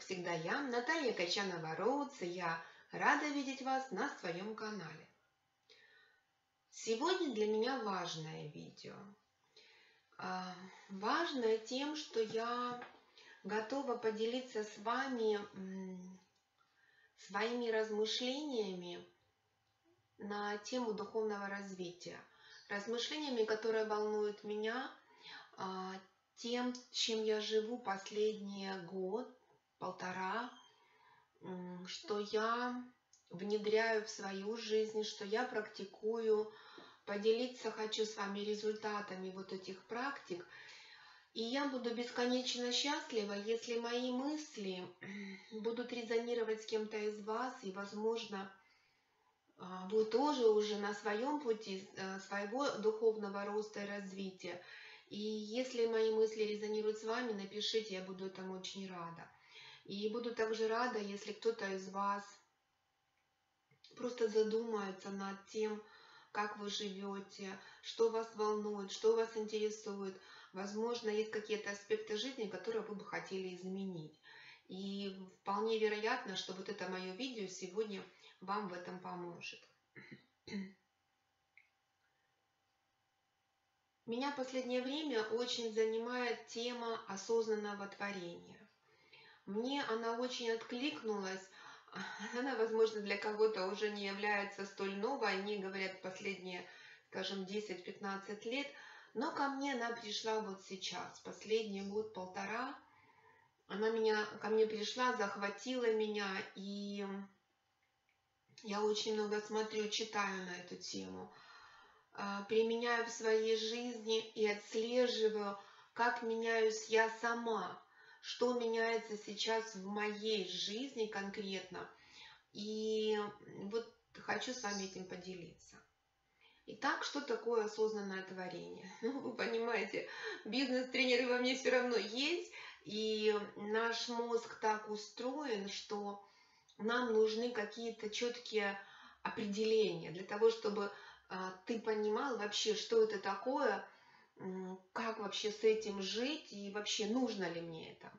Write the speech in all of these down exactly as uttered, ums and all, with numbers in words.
как всегда, я, Наталья Качанова-Роудс, я рада видеть вас на своем канале. Сегодня для меня важное видео. Важное тем, что я готова поделиться с вами своими размышлениями на тему духовного развития. Размышлениями, которые волнуют меня, тем, чем я живу последние год, полтора, что я внедряю в свою жизнь, что я практикую. Поделиться хочу с вами результатами вот этих практик. И я буду бесконечно счастлива, если мои мысли будут резонировать с кем-то из вас, и, возможно, вы тоже уже на своем пути своего духовного роста и развития. И если мои мысли резонируют с вами, напишите, я буду этому очень рада. И буду также рада, если кто-то из вас просто задумается над тем, как вы живете, что вас волнует, что вас интересует. Возможно, есть какие-то аспекты жизни, которые вы бы хотели изменить. И вполне вероятно, что вот это мое видео сегодня вам в этом поможет. Меня в последнее время очень занимает тема осознанного творения. Мне она очень откликнулась. Она, возможно, для кого-то уже не является столь новой. Они говорят последние, скажем, десять-пятнадцать лет. Но ко мне она пришла вот сейчас, последний год-полтора. Она меня, ко мне пришла, захватила меня. И я очень много смотрю, читаю на эту тему. Применяю в своей жизни и отслеживаю, как меняюсь я сама. Что меняется сейчас в моей жизни конкретно. И вот хочу с вами этим поделиться. Итак, что такое осознанное творение? Ну, вы понимаете, бизнес-тренеры во мне все равно есть. И наш мозг так устроен, что нам нужны какие-то четкие определения для того, чтобы ты понимал вообще, что это такое, как вообще с этим жить и вообще нужно ли мне это.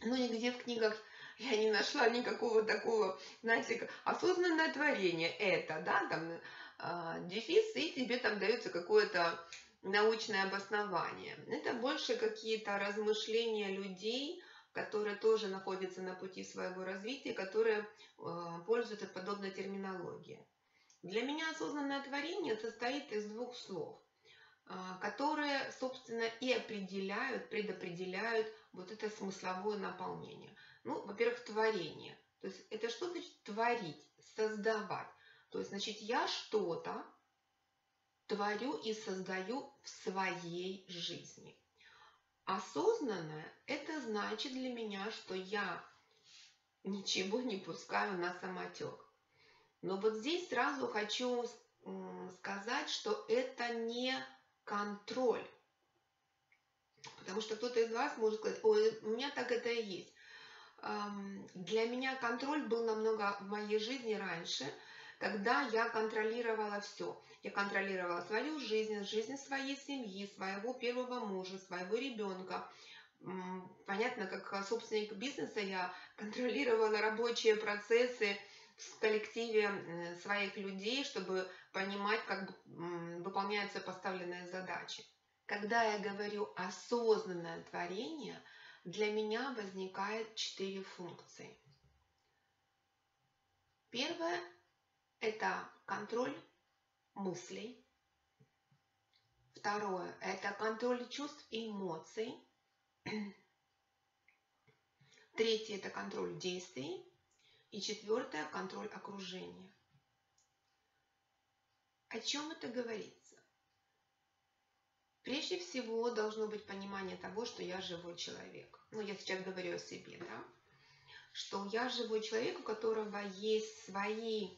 Но нигде в книгах я не нашла никакого такого, знаете, осознанное творение это, да, там э, дефис, и тебе там дается какое-то научное обоснование. Это больше какие-то размышления людей, которые тоже находятся на пути своего развития, которые э, пользуются подобной терминологией. Для меня осознанное творение состоит из двух слов, которые, собственно, и определяют, предопределяют вот это смысловое наполнение. Ну, во-первых, творение. То есть это что значит творить, создавать? То есть, значит, я что-то творю и создаю в своей жизни. Осознанное – это значит для меня, что я ничего не пускаю на самотек. Но вот здесь сразу хочу сказать, что это не контроль. Потому что кто-то из вас может сказать: ой, у меня так это и есть. Для меня контроль был намного в моей жизни раньше, когда я контролировала все. Я контролировала свою жизнь, жизнь своей семьи, своего первого мужа, своего ребенка. Понятно, как собственник бизнеса я контролировала рабочие процессы в коллективе своих людей, чтобы понимать, как выполняются поставленные задачи. Когда я говорю осознанное творение, для меня возникает четыре функции. Первое – это контроль мыслей. Второе – это контроль чувств и эмоций. Третье – это контроль действий. И четвертое – контроль окружения. О чем это говорится? Прежде всего должно быть понимание того, что я живой человек. Ну, я сейчас говорю о себе, да? Что я живой человек, у которого есть свои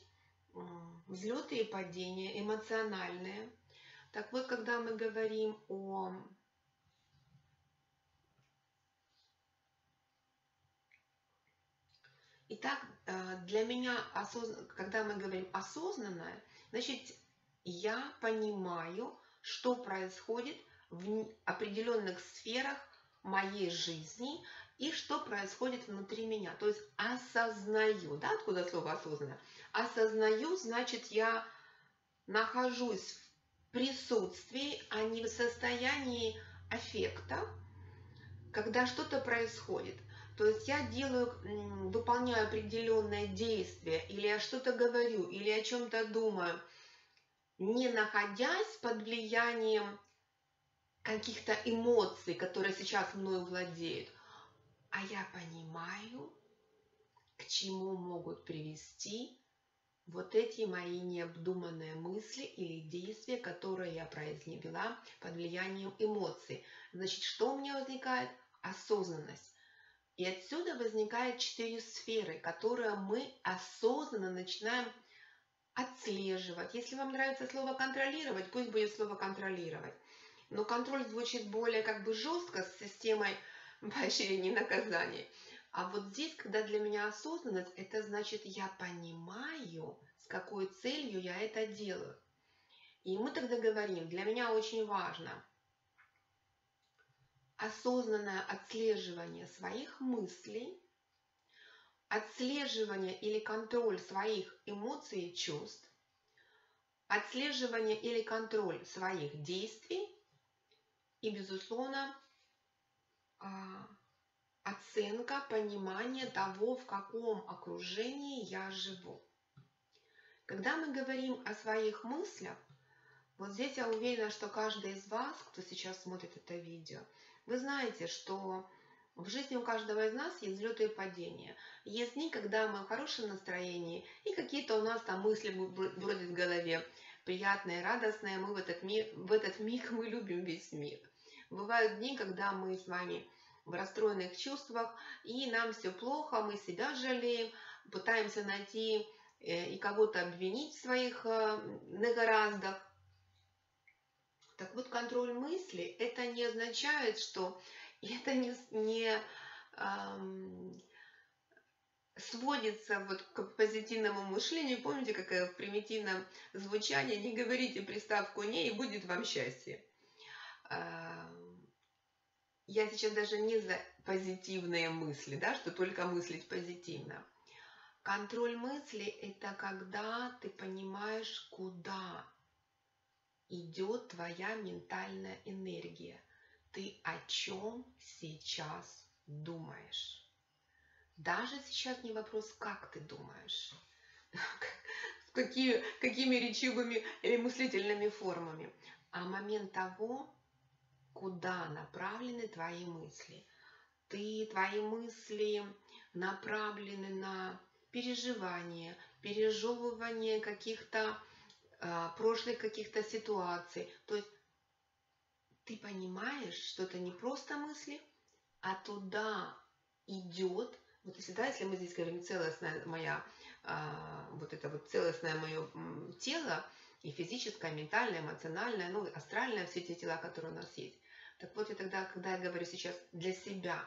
взлеты и падения, эмоциональные. Так вот, когда мы говорим о Итак, для меня, осозн... когда мы говорим осознанное, значит, я понимаю, что происходит в определенных сферах моей жизни и что происходит внутри меня. То есть осознаю, да, откуда слово осознанно? Осознаю, значит, я нахожусь в присутствии, а не в состоянии аффекта, когда что-то происходит. То есть я делаю, выполняю определенное действие, или я что-то говорю, или о чем-то думаю, не находясь под влиянием каких-то эмоций, которые сейчас мною владеют, а я понимаю, к чему могут привести вот эти мои необдуманные мысли или действия, которые я произвела под влиянием эмоций. Значит, что у меня возникает? Осознанность. И отсюда возникают четыре сферы, которые мы осознанно начинаем отслеживать. Если вам нравится слово «контролировать», пусть будет слово «контролировать». Но контроль звучит более как бы жестко с системой поощрений и наказаний. А вот здесь, когда для меня осознанность, это значит, я понимаю, с какой целью я это делаю. И мы тогда говорим, для меня очень важно осознанное отслеживание своих мыслей, отслеживание или контроль своих эмоций и чувств, отслеживание или контроль своих действий и, безусловно, оценка, понимание того, в каком окружении я живу. Когда мы говорим о своих мыслях, вот здесь я уверена, что каждый из вас, кто сейчас смотрит это видео, вы знаете, что в жизни у каждого из нас есть взлеты и падения. Есть дни, когда мы в хорошем настроении, и какие-то у нас там мысли бродят в голове, приятные, радостные. Мы в этот, миг, в этот миг мы любим весь мир. Бывают дни, когда мы с вами в расстроенных чувствах, и нам все плохо, мы себя жалеем, пытаемся найти и кого-то обвинить в своих негораздах. Так вот, контроль мысли, это не означает, что это не, не эм, сводится вот к позитивному мышлению. Помните, как в примитивном звучании: не говорите приставку «не» и будет вам счастье. Эм, я сейчас даже не за позитивные мысли, да, что только мыслить позитивно. Контроль мысли – это когда ты понимаешь, куда идет твоя ментальная энергия. Ты о чем сейчас думаешь? Даже сейчас не вопрос, как ты думаешь, с какими, какими речевыми или мыслительными формами, а момент того, куда направлены твои мысли. Ты, твои мысли направлены на переживание, пережевывание каких-то э, прошлых каких-то ситуаций. То есть ты понимаешь, что это не просто мысли, а туда идет, вот если, да, если мы здесь говорим целостная моя, э, вот это вот целостное мое тело, и физическое, ментальное, эмоциональное, ну, астральное, все те тела, которые у нас есть. Так вот, и тогда, когда я говорю сейчас для себя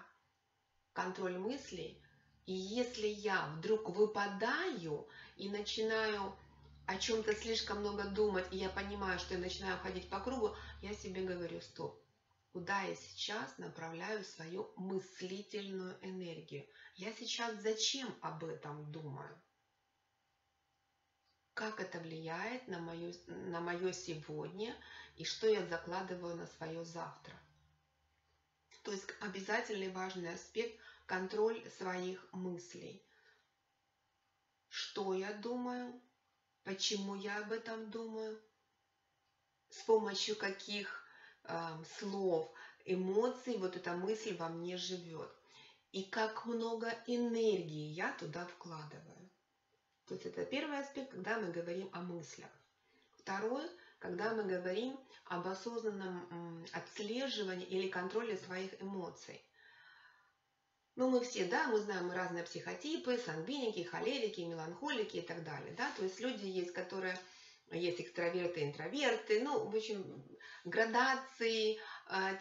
контроль мыслей, и если я вдруг выпадаю и начинаю о чем-то слишком много думать, и я понимаю, что я начинаю ходить по кругу, я себе говорю: стоп, куда я сейчас направляю свою мыслительную энергию? Я сейчас зачем об этом думаю? Как это влияет на мое, на мое сегодня, и что я закладываю на свое завтра? То есть обязательный важный аспект – контроль своих мыслей. Что я думаю? Почему я об этом думаю, с помощью каких э, слов, эмоций вот эта мысль во мне живет, и как много энергии я туда вкладываю. То есть это первый аспект, когда мы говорим о мыслях. Второй, когда мы говорим об осознанном отслеживании или контроле своих эмоций. Ну, мы все, да, мы знаем, мы разные психотипы, сангвиники, холерики, меланхолики и так далее, да, то есть люди есть, которые, есть экстраверты, интроверты, ну, в общем, градации,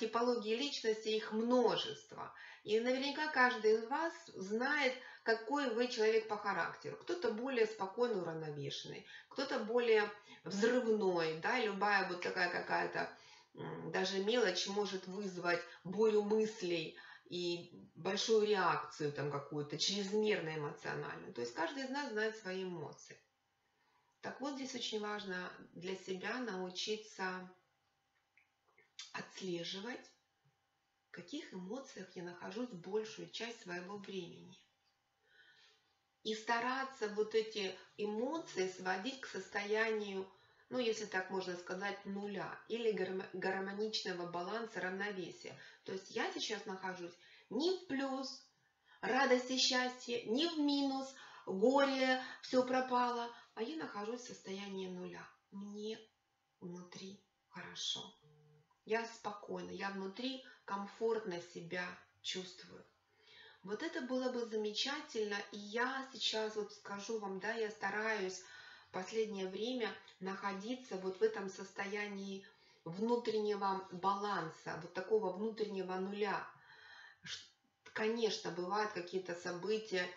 типологии личности, их множество. И наверняка каждый из вас знает, какой вы человек по характеру. Кто-то более спокойно уравновешенный, кто-то более взрывной, да, любая вот такая какая-то, даже мелочь может вызвать бурю мыслей, и большую реакцию там какую-то, чрезмерно эмоциональную. То есть каждый из нас знает свои эмоции. Так вот, здесь очень важно для себя научиться отслеживать, в каких эмоциях я нахожусь большую часть своего времени. И стараться вот эти эмоции сводить к состоянию, ну, если так можно сказать, нуля или гармоничного баланса, равновесия. То есть я сейчас нахожусь не в плюс, радость и счастье, не в минус, горе, все пропало, а я нахожусь в состоянии нуля. Мне внутри хорошо. Я спокойна, я внутри комфортно себя чувствую. Вот это было бы замечательно, и я сейчас вот скажу вам, да, я стараюсь в последнее время находиться вот в этом состоянии внутреннего баланса, вот такого внутреннего нуля. Конечно, бывают какие-то события,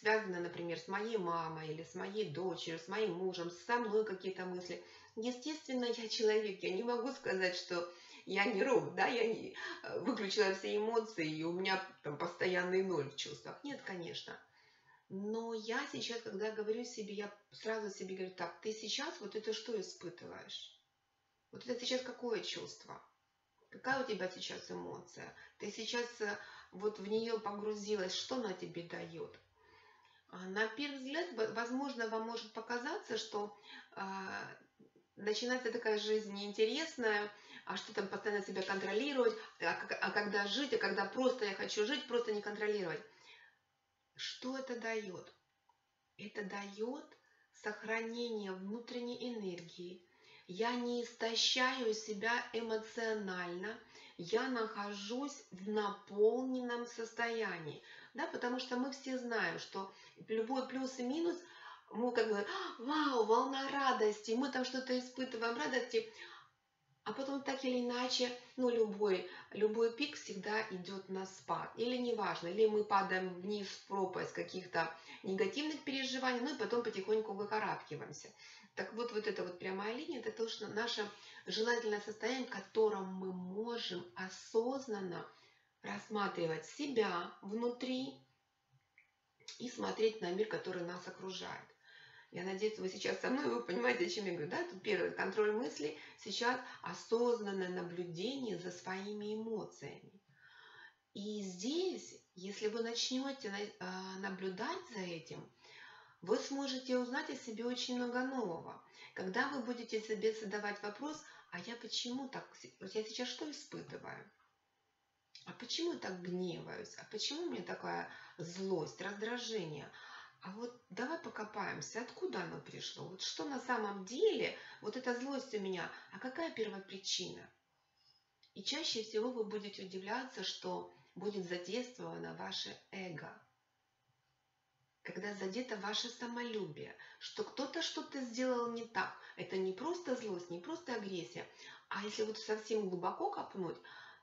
связанные, например, с моей мамой или с моей дочерью, с моим мужем, со мной какие-то мысли. Естественно, я человек, я не могу сказать, что я не робот, да, я не выключила все эмоции, и у меня там постоянный ноль в чувствах. Нет, конечно. Но я сейчас, когда говорю себе, я сразу себе говорю, так, ты сейчас вот это что испытываешь? Вот это сейчас какое чувство? Какая у тебя сейчас эмоция? Ты сейчас вот в нее погрузилась, что она тебе дает? На первый взгляд, возможно, вам может показаться, что э, начинается такая жизнь неинтересная, а что там постоянно себя контролировать, а, а когда жить, а когда просто я хочу жить, просто не контролировать. Что это дает? Это дает сохранение внутренней энергии. Я не истощаю себя эмоционально, я нахожусь в наполненном состоянии. Да, потому что мы все знаем, что любой плюс и минус, мы как бы, вау, волна радости, мы там что-то испытываем радости, а потом так или иначе, ну, любой, любой пик всегда идет на спад. Или неважно, или мы падаем вниз в пропасть каких-то негативных переживаний, ну и потом потихоньку выкарабкиваемся. Так вот, вот эта вот прямая линия, это то, что наше желательное состояние, в котором мы можем осознанно рассматривать себя внутри и смотреть на мир, который нас окружает. Я надеюсь, вы сейчас со мной, вы понимаете, о чем я говорю, да? Тут первый контроль мысли, сейчас осознанное наблюдение за своими эмоциями. И здесь, если вы начнете наблюдать за этим, вы сможете узнать о себе очень много нового. Когда вы будете себе задавать вопрос, а я почему так, я сейчас что испытываю? А почему я так гневаюсь? А почему у меня такая злость, раздражение? А вот давай покопаемся, откуда оно пришло? Вот что на самом деле, вот эта злость у меня, а какая первопричина? И чаще всего вы будете удивляться, что будет задействовано ваше эго. Когда задето ваше самолюбие, что кто-то что-то сделал не так. Это не просто злость, не просто агрессия. А если вот совсем глубоко копнуть,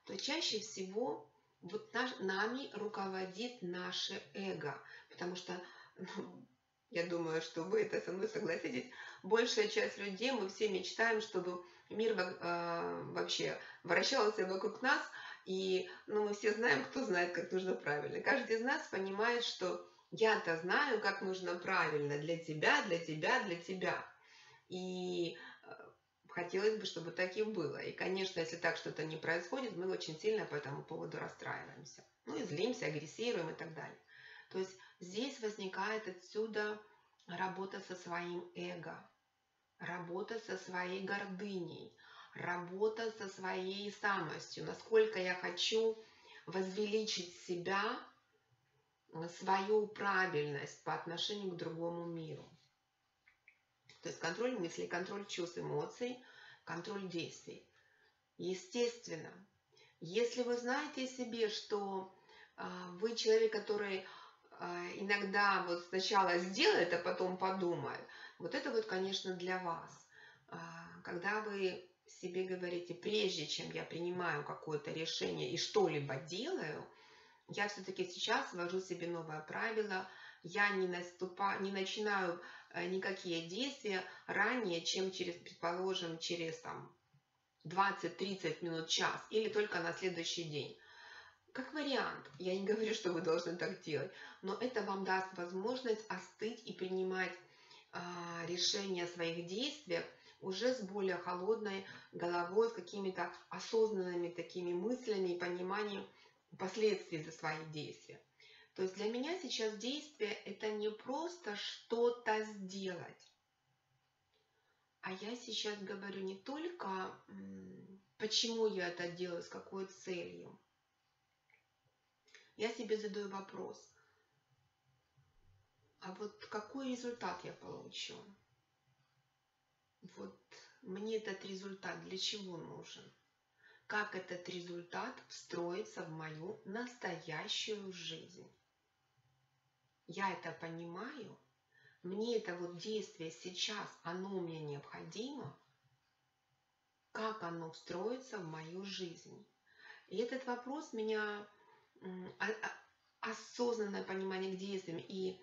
то чаще всего вот наш, нами руководит наше эго. Потому что, ну, я думаю, что вы это со мной согласитесь, большая часть людей, мы все мечтаем, чтобы мир э, вообще вращался вокруг нас. И, ну, мы все знаем, кто знает, как нужно правильно. Каждый из нас понимает, что я-то знаю, как нужно правильно для тебя, для тебя, для тебя. И хотелось бы, чтобы так и было. И, конечно, если так что-то не происходит, мы очень сильно по этому поводу расстраиваемся. Ну и злимся, агрессируем и так далее. То есть здесь возникает отсюда работа со своим эго, работа со своей гордыней, работа со своей самостью. Насколько я хочу возвеличить себя, свою правильность по отношению к другому миру. То есть контроль мыслей, контроль чувств, эмоций, контроль действий. Естественно, если вы знаете о себе, что э, вы человек, который э, иногда вот сначала сделает, а потом подумает, вот это вот, конечно, для вас. Э, когда вы себе говорите, прежде чем я принимаю какое-то решение и что-либо делаю, я все-таки сейчас ввожу себе новое правило, я не, наступаю, не начинаю никакие действия ранее, чем через, предположим, через двадцать-тридцать минут, час или только на следующий день. Как вариант, я не говорю, что вы должны так делать, но это вам даст возможность остыть и принимать а, решения о своих действиях уже с более холодной головой, с какими-то осознанными такими мыслями и пониманием последствий за свои действия. То есть для меня сейчас действие – это не просто что-то сделать, а я сейчас говорю не только, почему я это делаю, с какой целью. Я себе задаю вопрос, а вот какой результат я получу? Вот мне этот результат для чего нужен? Как этот результат встроится в мою настоящую жизнь? Я это понимаю, мне это вот действие сейчас, оно мне необходимо, как оно встроится в мою жизнь? И этот вопрос меня, осознанное понимание к действиям и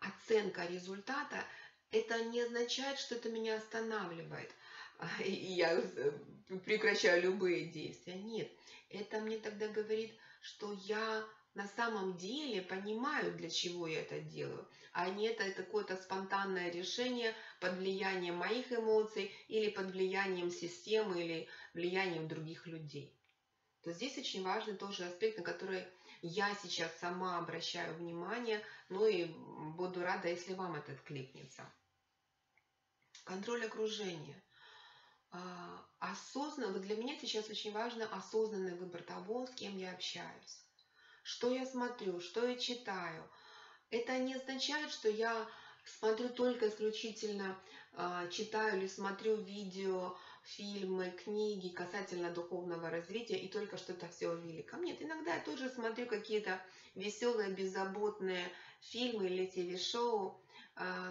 оценка результата, это не означает, что это меня останавливает, и я прекращаю любые действия. Нет, это мне тогда говорит, что я на самом деле понимаю, для чего я это делаю, а не это какое-то спонтанное решение под влиянием моих эмоций или под влиянием системы или влиянием других людей. То здесь очень важный тоже аспект, на который я сейчас сама обращаю внимание, ну и буду рада, если вам это откликнется. Контроль окружения. Осознанно, для меня сейчас очень важно осознанный выбор того, с кем я общаюсь, что я смотрю, что я читаю. Это не означает, что я смотрю только исключительно, читаю или смотрю видео, фильмы, книги касательно духовного развития и только что-то все велико. Нет, иногда я тоже смотрю какие-то веселые, беззаботные фильмы или телешоу,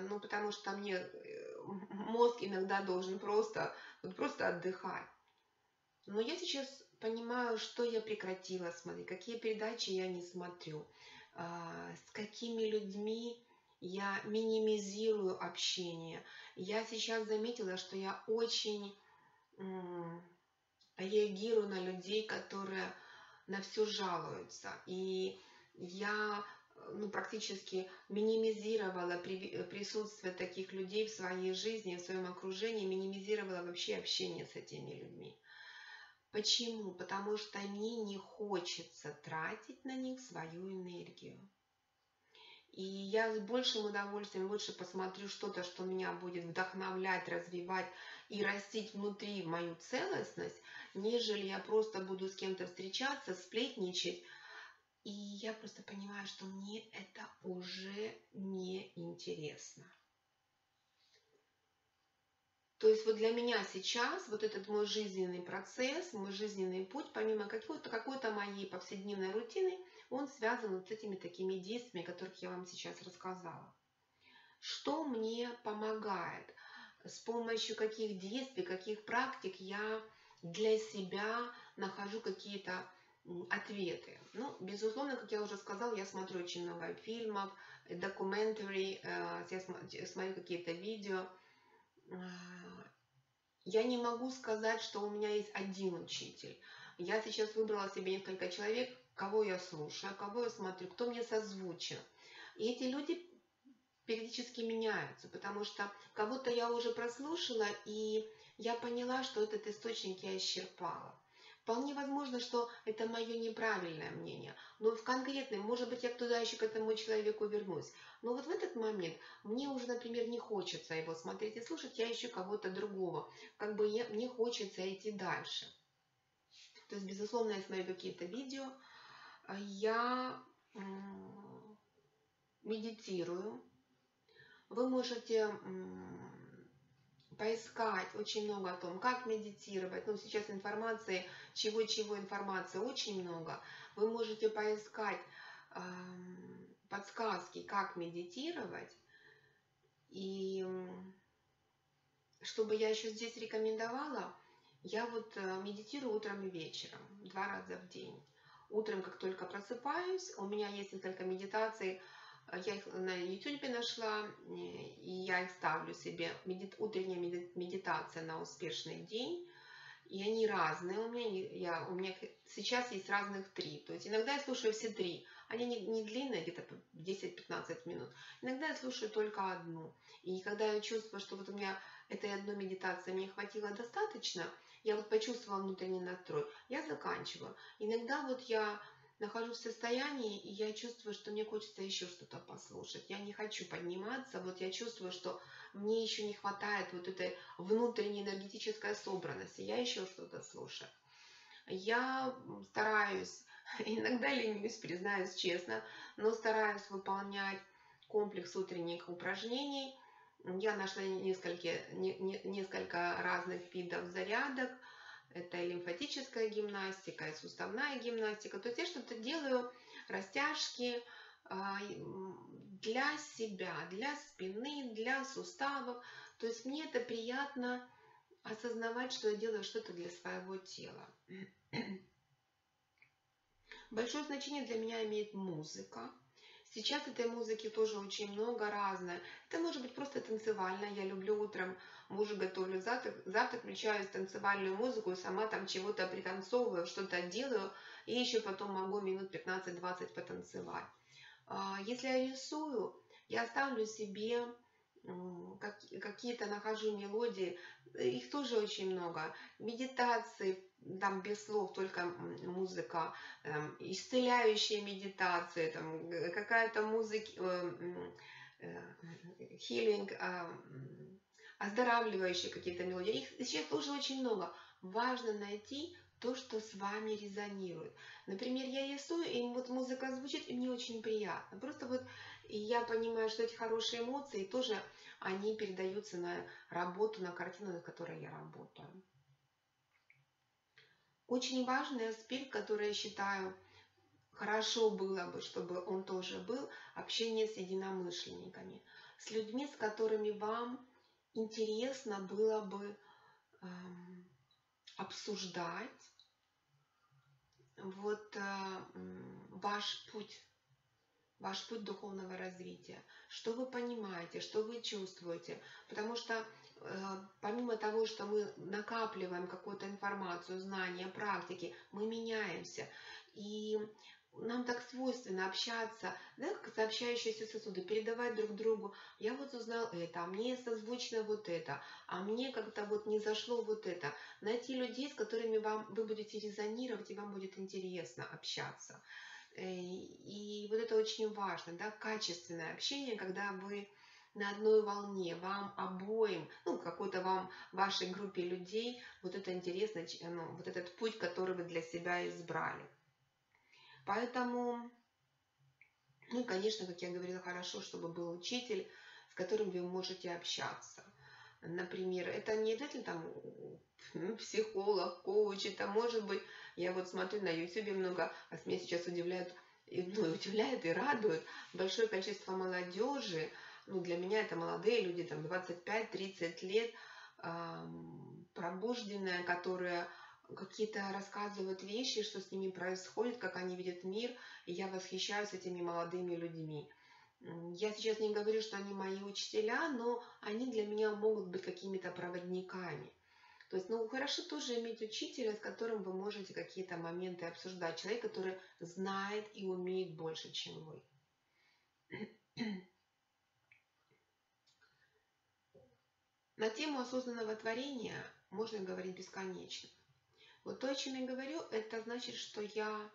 ну, потому что мне мозг иногда должен просто, просто отдыхать. Но я сейчас понимаю, что я прекратила смотреть, какие передачи я не смотрю, с какими людьми я минимизирую общение. Я сейчас заметила, что я очень реагирую на людей, которые на все жалуются. И я ну, практически минимизировала присутствие таких людей в своей жизни, в своем окружении, минимизировала вообще общение с этими людьми. Почему? Потому что мне не хочется тратить на них свою энергию. И я с большим удовольствием лучше посмотрю что-то, что меня будет вдохновлять, развивать и растить внутри мою целостность, нежели я просто буду с кем-то встречаться, сплетничать. И я просто понимаю, что мне это уже не интересно. То есть вот для меня сейчас вот этот мой жизненный процесс, мой жизненный путь, помимо какой-то какой-то моей повседневной рутины, он связан вот с этими такими действиями, о которых я вам сейчас рассказала. Что мне помогает? С помощью каких действий, каких практик я для себя нахожу какие-то ответы? Ну, безусловно, как я уже сказала, я смотрю очень много фильмов, документарий, я смотрю какие-то видео. Я не могу сказать, что у меня есть один учитель. Я сейчас выбрала себе несколько человек, кого я слушаю, кого я смотрю, кто мне созвучен. И эти люди периодически меняются, потому что кого-то я уже прослушала, и я поняла, что этот источник я исчерпала. Вполне возможно, что это мое неправильное мнение, но в конкретном, может быть, я туда еще к этому человеку вернусь. Но вот в этот момент мне уже, например, не хочется его смотреть и слушать, я ищу кого-то другого, как бы я, мне хочется идти дальше. То есть, безусловно, я смотрю какие-то видео, я медитирую. Вы можете поискать очень много о том, как медитировать. Ну, сейчас информации, чего-чего информации очень много. Вы можете поискать э, подсказки, как медитировать. И чтобы я еще здесь рекомендовала, я вот медитирую утром и вечером, два раза в день. Утром, как только просыпаюсь, у меня есть несколько медитаций. Я их на YouTube нашла, и я их ставлю себе. Утренняя медитация на успешный день. и они разные. У меня, я, у меня сейчас есть разных три. То есть иногда я слушаю все три. Они не, не длинные, где-то десять-пятнадцать минут. Иногда я слушаю только одну. И когда я чувствую, что вот у меня этой одной медитации мне хватило достаточно, я вот почувствовала внутренний настрой, я заканчиваю. Иногда вот я нахожусь в состоянии, и я чувствую, что мне хочется еще что-то послушать. Я не хочу подниматься, вот я чувствую, что мне еще не хватает вот этой внутренней энергетической собранности. Я еще что-то слушаю. Я стараюсь, иногда ленюсь, признаюсь честно, но стараюсь выполнять комплекс утренних упражнений. Я нашла несколько, не, не, несколько разных видов зарядок. Это и лимфатическая гимнастика, и суставная гимнастика. То есть я что-то делаю, растяжки для себя, для спины, для суставов. То есть мне это приятно осознавать, что я делаю что-то для своего тела. Большое значение для меня имеет музыка. Сейчас этой музыки тоже очень много разное. Это может быть просто танцевально. Я люблю утром, мужу готовлю завтрак, завтрак включаю танцевальную музыку, и сама там чего-то пританцовываю, что-то делаю, и еще потом могу минут пятнадцать-двадцать потанцевать. Если я рисую, я ставлю себе какие-то, нахожу мелодии, их тоже очень много. Медитации, там без слов, только музыка, там, исцеляющие медитации, какая-то музыка, хилинг, оздоравливающие какие-то мелодии. Их сейчас тоже очень много. Важно найти то, что с вами резонирует. Например, я рисую, и вот музыка звучит, и мне очень приятно. Просто вот я понимаю, что эти хорошие эмоции тоже, они передаются на работу, на картину, над которой я работаю. Очень важный аспект, который я считаю, хорошо было бы, чтобы он тоже был, общение с единомышленниками, с людьми, с которыми вам интересно было бы э, обсуждать вот э, ваш путь, ваш путь духовного развития, что вы понимаете, что вы чувствуете, потому что э, помимо того, что мы накапливаем какую-то информацию, знания, практики, мы меняемся, и нам так свойственно общаться, да, как сообщающиеся сосуды, передавать друг другу. Я вот узнал это, а мне созвучно вот это, а мне как-то вот не зашло вот это. Найти людей, с которыми вам, вы будете резонировать, и вам будет интересно общаться. И, и вот это очень важно, да, качественное общение, когда вы на одной волне, вам обоим, ну, какой-то вам, вашей группе людей, вот это интересно, ну, вот этот путь, который вы для себя избрали. Поэтому, ну и, конечно, как я говорила, хорошо, чтобы был учитель, с которым вы можете общаться. Например, это не обязательно там психолог, коуч, это может быть, я вот смотрю на YouTube много, а меня сейчас удивляют, и, ну, удивляют и радуют большое количество молодежи, ну для меня это молодые люди, там двадцать пять-тридцать лет, эм, пробужденные, которые какие-то рассказывают вещи, что с ними происходит, как они видят мир, и я восхищаюсь этими молодыми людьми. Я сейчас не говорю, что они мои учителя, но они для меня могут быть какими-то проводниками. То есть, ну, хорошо тоже иметь учителя, с которым вы можете какие-то моменты обсуждать. Человек, который знает и умеет больше, чем вы. На тему осознанного творения можно говорить бесконечно. Вот то, о чем я говорю, это значит, что я,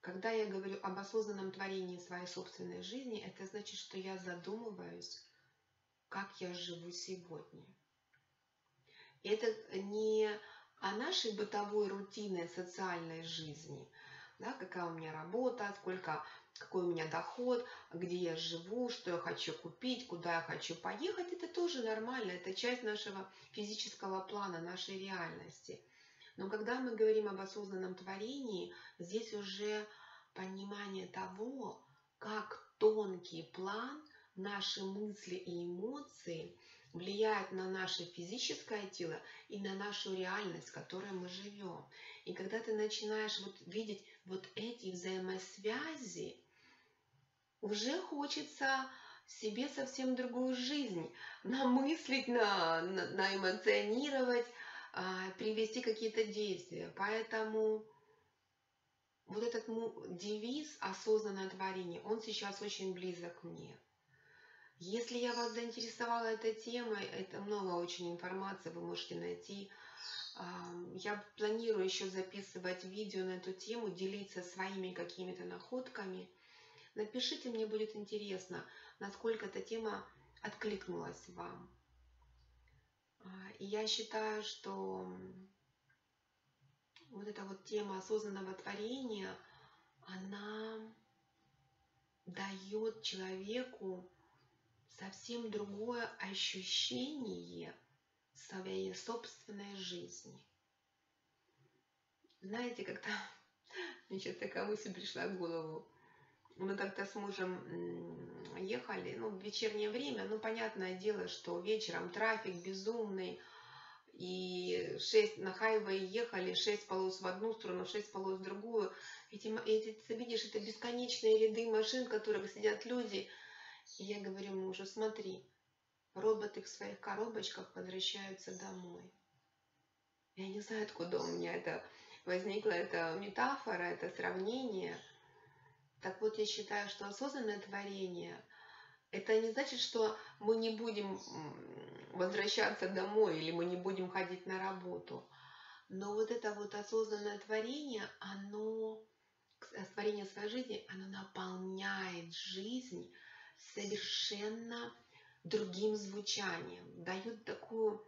когда я говорю об осознанном творении своей собственной жизни, это значит, что я задумываюсь, как я живу сегодня. И это не о нашей бытовой рутинной социальной жизни, да, какая у меня работа, сколько, какой у меня доход, где я живу, что я хочу купить, куда я хочу поехать. Это тоже нормально, это часть нашего физического плана, нашей реальности. Но когда мы говорим об осознанном творении, здесь уже понимание того, как тонкий план, наши мысли и эмоции влияют на наше физическое тело и на нашу реальность, в которой мы живем. И когда ты начинаешь вот видеть вот эти взаимосвязи, уже хочется себе совсем другую жизнь намыслить, на, на, наэмоционировать, привести какие-то действия. Поэтому вот этот девиз «Осознанное творение», он сейчас очень близок мне. Если я вас заинтересовала этой темой, это много очень информации вы можете найти. Я планирую еще записывать видео на эту тему, делиться своими какими-то находками. Напишите, мне будет интересно, насколько эта тема откликнулась вам. И я считаю, что вот эта вот тема осознанного творения, она дает человеку совсем другое ощущение своей собственной жизни. Знаете, как-то мне сейчас такая мысль пришла в голову. Мы как-то с мужем ехали, ну, в вечернее время, ну, понятное дело, что вечером трафик безумный, и шесть на хайвее ехали, шесть полос в одну сторону, шесть полос в другую. Эти, эти, ты видишь, это бесконечные ряды машин, в которых сидят люди. И я говорю мужу: смотри, роботы в своих коробочках возвращаются домой. Я не знаю, откуда у меня это возникла, эта метафора, это сравнение. Так вот, я считаю, что осознанное творение, это не значит, что мы не будем возвращаться домой или мы не будем ходить на работу. Но вот это вот осознанное творение, оно, творение своей жизни, оно наполняет жизнь совершенно другим звучанием, дает такую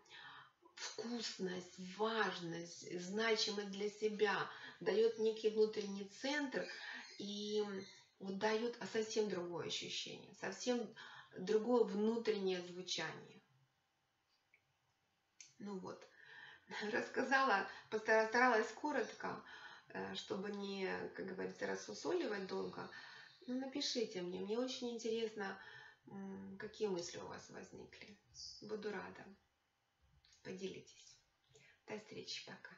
вкусность, важность, значимость для себя, дает некий внутренний центр и вот дает совсем другое ощущение, совсем другое внутреннее звучание. Ну вот, рассказала, постаралась коротко, чтобы не, как говорится, рассусоливать долго. Ну, напишите мне, мне очень интересно, какие мысли у вас возникли. Буду рада. Поделитесь. До встречи, пока.